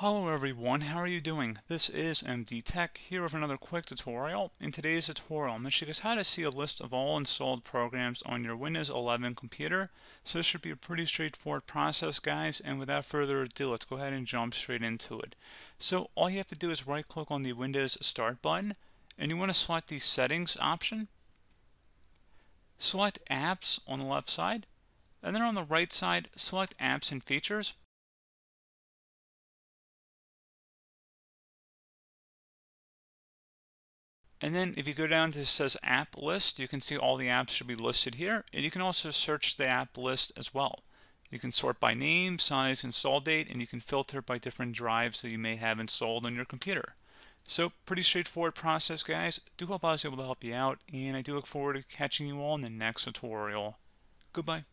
Hello everyone, how are you doing? This is MD Tech here with another quick tutorial. In today's tutorial, I'm going to show you guys how to see a list of all installed programs on your Windows 11 computer. So this should be a pretty straightforward process, guys, and without further ado, let's go ahead and jump straight into it. So all you have to do is right click on the Windows Start button, and you want to select the Settings option. Select Apps on the left side, and then on the right side, select Apps and Features. And then if you go down to it says app list, you can see all the apps should be listed here. And you can also search the app list as well. You can sort by name, size, install date, and you can filter by different drives that you may have installed on your computer. So pretty straightforward process, guys. Do hope I was able to help you out, and I do look forward to catching you all in the next tutorial. Goodbye.